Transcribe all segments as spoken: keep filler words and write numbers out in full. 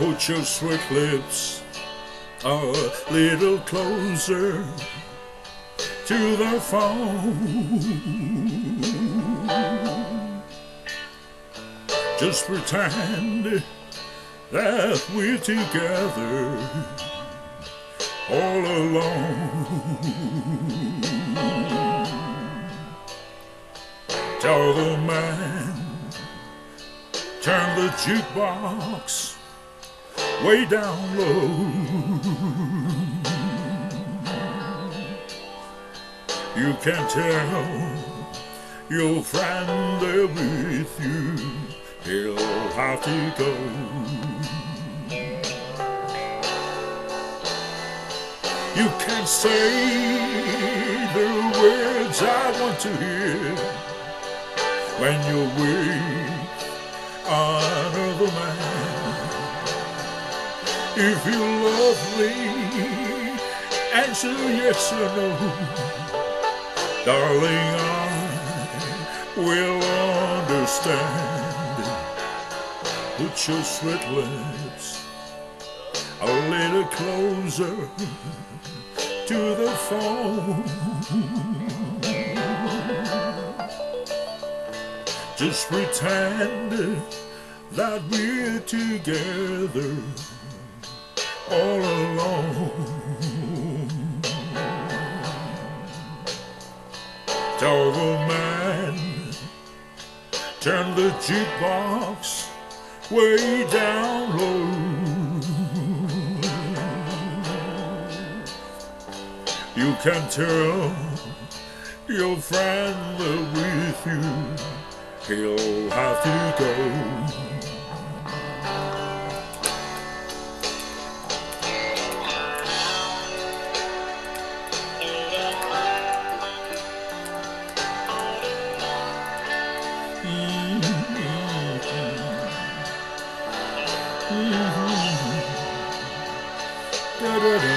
Put your sweet lips a little closer to the phone. Just pretend that we're together all alone. Tell the man, turn the jukebox way down low. You can tell your friend there with you, he'll have to go. You can say the words I want to hear when you're with another man. If you love me, answer yes or no. Darling, I will understand. Put your sweet lips a little closer to the phone. Just pretend that we're together all alone. Tell the man, turn the jukebox way down low. You can tell your friend with you, he'll have to go. Mm-hmm. Mm-hmm. Da-da-da.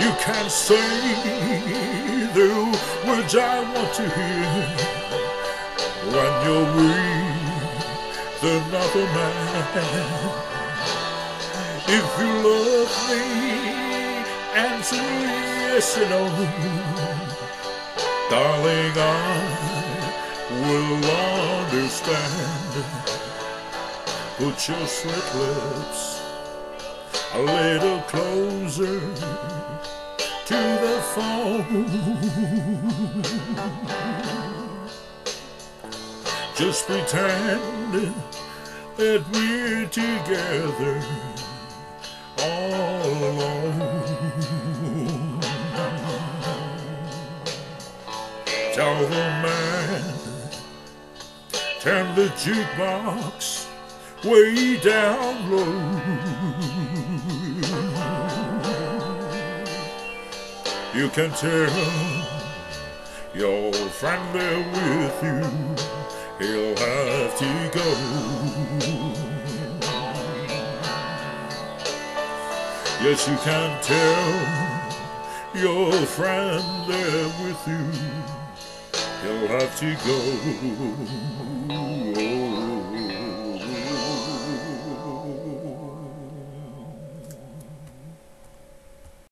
You can say the words I want to hear when you're with another man. If you love me, answer yes or no. Darling, I will understand. Put your sweet lips a little closer to the phone. Just pretend that we're together all alone. Tell the man, turn the jukebox way down low. You can tell your friend there with you, he'll have to go. Yes, you can tell your friend there with you, he'll have to go.